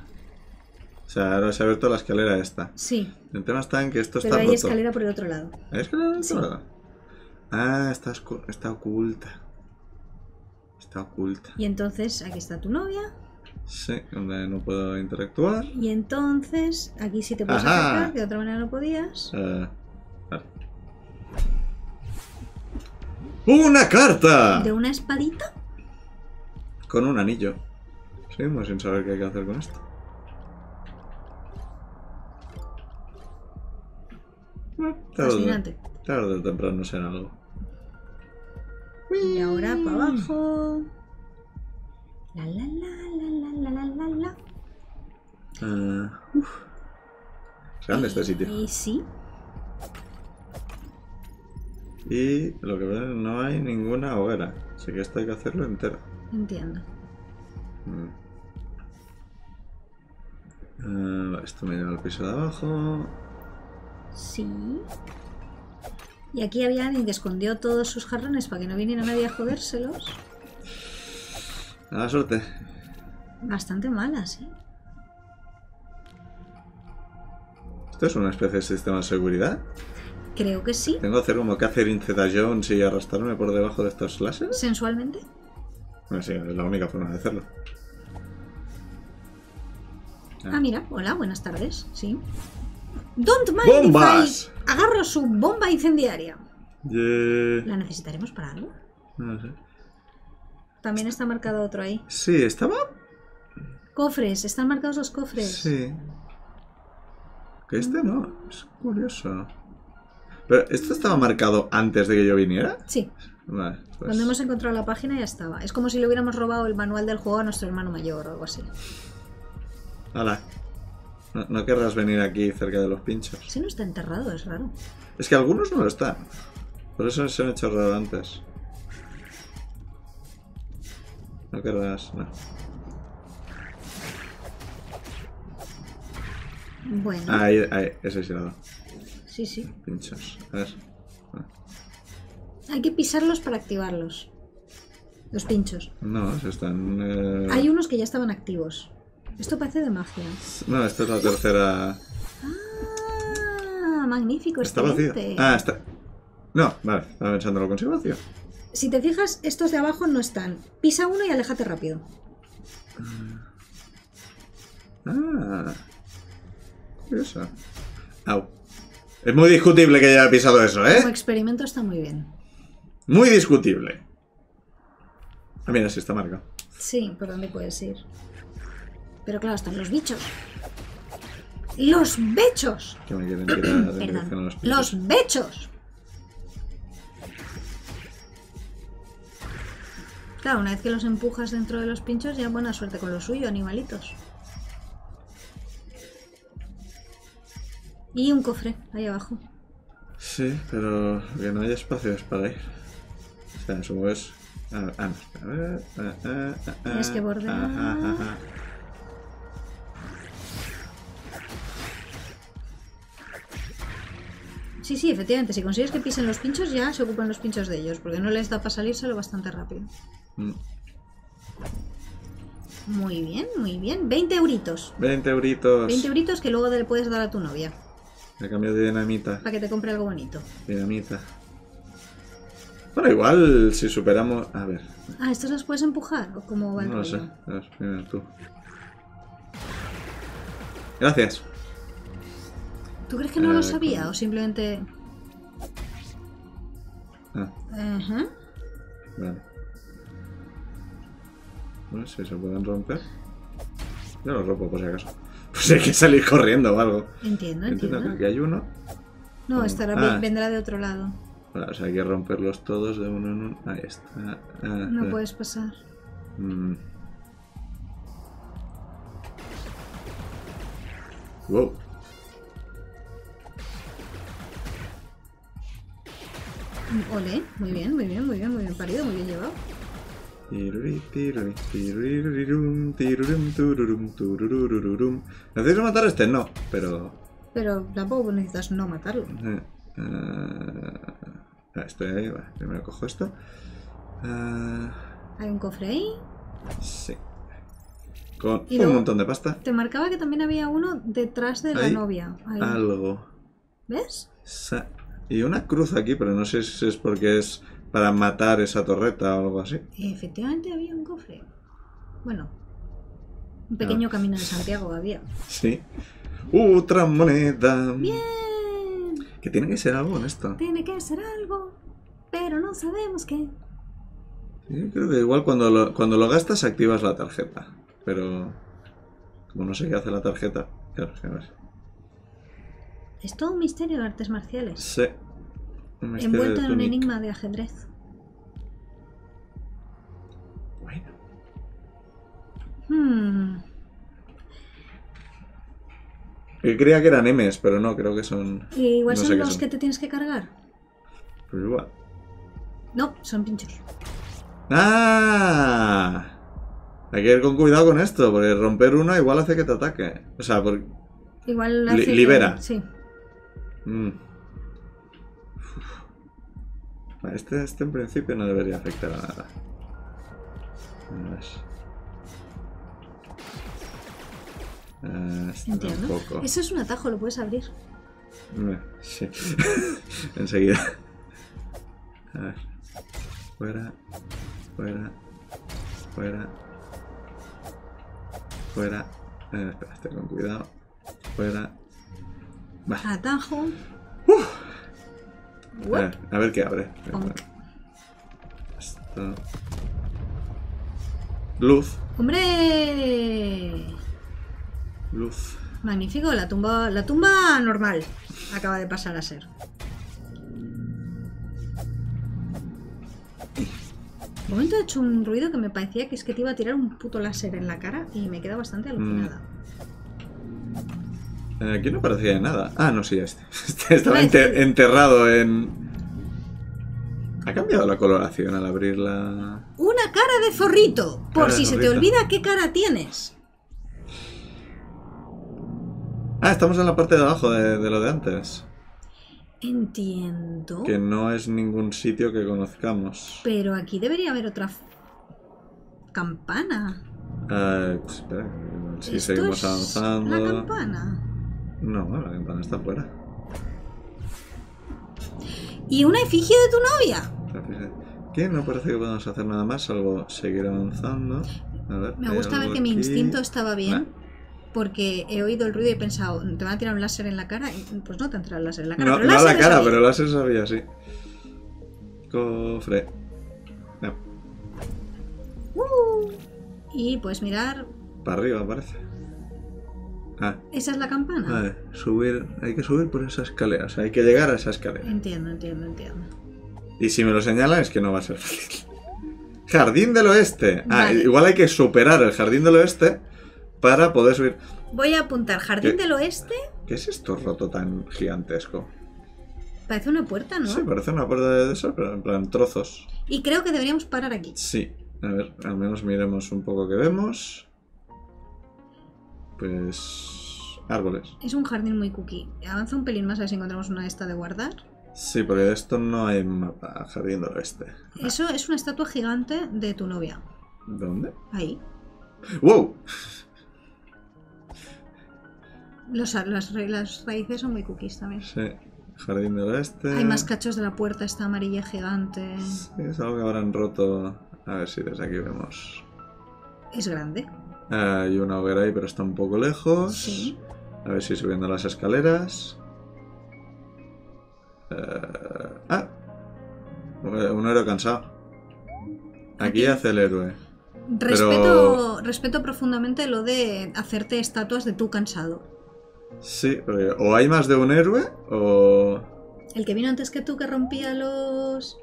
O sea, ahora se ha abierto la escalera esta. Sí. El tema está en que esto está roto. Pero hay escalera por el otro lado. ¿Hay escalera por el otro lado? Ah, está, está oculta. Está oculta. Y entonces, aquí está tu novia. Sí, donde no puedo interactuar. Y entonces, aquí sí te puedes acercar, que de otra manera no podías. Uh, vale. ¡Una carta! ¿De una espadita? Con un anillo. Seguimos sin saber qué hay que hacer con esto. Fascinante. Tarde o temprano será algo. Y ahora para abajo. La la la la la la la la la. Uh, es grande este sitio. Y sí. Y lo que veo, no hay ninguna hoguera. Así que esto hay que hacerlo entero. Entiendo. Uh, esto me lleva al piso de abajo. Sí. Y aquí había alguien que escondió todos sus jarrones para que no viniera nadie a jodérselos. Mala suerte. Bastante malas, ¿eh? ¿Esto es una especie de sistema de seguridad? Creo que sí. ¿Tengo que hacer como Catherine Zeta-Jones y arrastrarme por debajo de estos láseres? ¿Sensualmente? Bueno, sí, es la única forma de hacerlo. Ah, ah mira. Hola, buenas tardes. Sí. Don't mind ¡Bombas! If I agarro su bomba incendiaria. Yeah. ¿La necesitaremos para algo? No sé. También está marcado otro ahí. Sí, estaba. Cofres, están marcados los cofres. Sí. Que este no, es curioso. Pero esto estaba marcado antes de que yo viniera. Sí. Vale, pues... cuando hemos encontrado la página ya estaba. Es como si le hubiéramos robado el manual del juego a nuestro hermano mayor o algo así. Hala. No, no querrás venir aquí cerca de los pinchos. Ese no está enterrado, es raro. Es que algunos no lo están. Por eso se han hecho raro antes. No querrás, no. Bueno. Ah, ahí, ahí, es aislado. Sí, sí. Pinchos. A ver. Ah. Hay que pisarlos para activarlos. Los pinchos. No, se están... Eh... hay unos que ya estaban activos. Esto parece de magia. No, esta es la tercera. Ah, magnífico. Está vacío. Ah, está. No, vale, estaba pensando, ¿lo consigo vacío? Si te fijas, estos de abajo no están. Pisa uno y aléjate rápido. Ah. Curioso. Au. Es muy discutible que haya pisado eso, ¿eh? Como experimento está muy bien. Muy discutible. Ah, mira, sí está marcado. Sí, ¿por dónde puedes ir? Pero claro, están los bichos. ¡Los bechos! Que me quieren tirar en dirección a los bichos. ¡Los bechos! Claro, una vez que los empujas dentro de los pinchos, ya buena suerte con lo suyo, animalitos. Y un cofre, ahí abajo. Sí, pero que no hay espacios para ir. O sea, supongo que es... Ah, a ver... Ah, ah, ah, tienes que bordear... Ah, ah, ah, ah. Sí, sí, efectivamente, si consigues que pisen los pinchos ya se ocupan los pinchos de ellos, porque no les da para salírselo bastante rápido. Mm. Muy bien, muy bien. veinte euritos. veinte euritos. veinte euritos que luego le puedes dar a tu novia. A cambio de dinamita. Para que te compre algo bonito. Dinamita. Bueno, igual si superamos... A ver. Ah, ¿estos los puedes empujar? ¿O cómo va el rollo? No lo sé. A ver, primero tú. Gracias. ¿Tú crees que no eh, lo sabía ¿cómo? O simplemente...? Ah. Ajá. Vale. No sé si se pueden romper. Yo los rompo por si acaso. Pues hay que salir corriendo o algo. Entiendo, entiendo. Entiendo que aquí hay uno. No, como... estará, ah. vendrá de otro lado. Bueno, o sea, hay que romperlos todos de uno en uno. Ahí está. Ah, ah, no ah. puedes pasar. Mm. Wow. Ole, muy bien, muy bien, muy bien, muy bien parido, muy bien llevado. ¿Necesito matar a este? No, pero... pero tampoco necesitas no matarlo. Eh, uh, estoy ahí, vale, primero cojo esto. Uh, ¿Hay un cofre ahí? Sí. Con y un montón de pasta. Te marcaba que también había uno detrás de la Hay novia. Ahí. Algo. ¿Ves? Sa Y una cruz aquí, pero no sé si es porque es para matar esa torreta o algo así. Efectivamente había un cofre. Bueno, un pequeño no. camino de Santiago había. Sí. Otra moneda. Bien. Que tiene que ser algo en esto. Tiene que ser algo, pero no sabemos qué. Yo creo que igual cuando lo, cuando lo gastas activas la tarjeta. Pero como no sé qué hace la tarjeta, claro, a ver. Es todo un misterio de artes marciales. Sí. Envuelto en un enigma de ajedrez. Bueno. Hmm. Yo creía que eran M's, pero no, creo que son... ¿Y igual no son los son. que te tienes que cargar? Pues igual. No, son pinchos. ¡Ah! Hay que ir con cuidado con esto, porque romper uno igual hace que te ataque. O sea, porque... igual hace... Li libera. Que... sí. Mm. Este, este en principio no debería afectar a nada. Este Entiendo. Eso es un atajo, lo puedes abrir. Sí. Enseguida. A ver. Fuera. Fuera. Fuera. Fuera. Eh, espera, ten con cuidado. Fuera. Vale. Atajo. Uh. A, ver, a ver qué abre. Ver. Esto. Luz. ¡Hombre! Luz. Magnífico, la tumba, la tumba normal acaba de pasar a ser. De momento he hecho un ruido que me parecía que es que te iba a tirar un puto láser en la cara y me queda bastante alucinada. Mm. Aquí no parecía nada. Ah, no, sí, este. este estaba enter enterrado en... ¿Ha cambiado la coloración al abrirla? Una cara de zorrito, por si se te olvida qué cara tienes. Ah, estamos en la parte de abajo de, de lo de antes. Entiendo. Que no es ningún sitio que conozcamos. Pero aquí debería haber otra campana. Eh, pues espera, si seguimos avanzando. ¿La campana? No, la campana está afuera. ¿Y una efigie de tu novia? ¿Qué? No parece que podamos hacer nada más, salvo seguir avanzando. A ver, me gusta ver que aquí mi instinto estaba bien. Nah. Porque he oído el ruido y he pensado, ¿te van a tirar un láser en la cara? Pues no te han tirado el láser en la cara. No, pero no a la cara, sabía. Pero el láser sabía, sí. Cofre. No. Uh, y puedes mirar... Para arriba, parece. Ah. Esa es la campana. Vale, subir... Hay que subir por esa escalera, o sea, hay que llegar a esa escalera. Entiendo, entiendo, entiendo. Y si me lo señalan es que no va a ser fácil. Jardín del Oeste. Ah, vale. Igual hay que superar el Jardín del Oeste... Para poder subir. Voy a apuntar Jardín ¿Qué? Del Oeste. ¿Qué es esto roto tan gigantesco? Parece una puerta, ¿no? Sí, parece una puerta de eso, pero en plan trozos. Y creo que deberíamos parar aquí. Sí. A ver, al menos miremos un poco que vemos. Pues... árboles. Es un jardín muy cookie. Avanza un pelín más a ver si encontramos una esta de guardar. Sí, porque de esto no hay mapa. Jardín del Oeste. Ah. Eso es una estatua gigante de tu novia. ¿Dónde? Ahí. ¡Wow! Los, las, las raíces son muy cookies también. Sí, Jardín del Oeste. Hay más cachos de la puerta, esta amarilla gigante. Sí, es algo que habrán roto. A ver si desde aquí vemos. Es grande. Ah, hay una hoguera ahí, pero está un poco lejos. Sí. A ver si subiendo las escaleras. Uh, ah, un héroe cansado. Aquí, aquí hace el héroe. Respeto, pero... respeto profundamente lo de hacerte estatuas de tú cansado. Sí, pero o hay más de un héroe o... El que vino antes que tú que rompía los...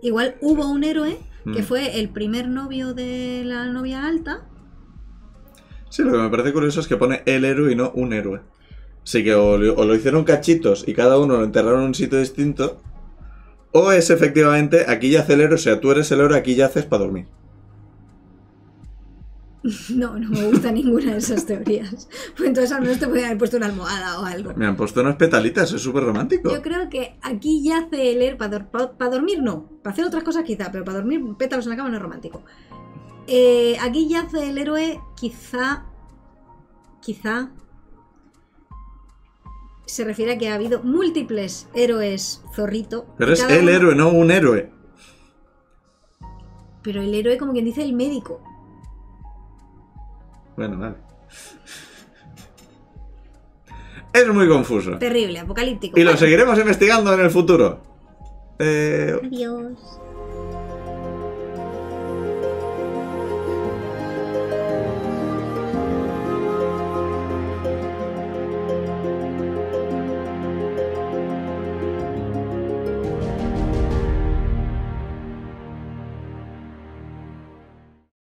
Igual hubo un héroe que mm. fue el primer novio de la novia alta. Sí, lo que me parece curioso es que pone el héroe y no un héroe. Así que o lo, o lo hicieron cachitos y cada uno lo enterraron en un sitio distinto. O es efectivamente aquí yace el héroe, o sea, tú eres el héroe, aquí yaces para dormir. No, no me gusta ninguna de esas teorías. Pues entonces al menos te podrían haber puesto una almohada o algo. Me han puesto unas petalitas, es súper romántico. Yo creo que aquí yace el héroe para, para, para dormir no, para hacer otras cosas quizá, pero para dormir pétalos en la cama no es romántico. Eh, aquí yace el héroe quizá, quizá se refiere a que ha habido múltiples héroes zorrito. Pero es el uno... héroe, no un héroe. Pero el héroe como quien dice el médico. Bueno, vale. Es muy confuso. Terrible, apocalíptico. Y vale. Lo seguiremos investigando en el futuro. Eh... Adiós.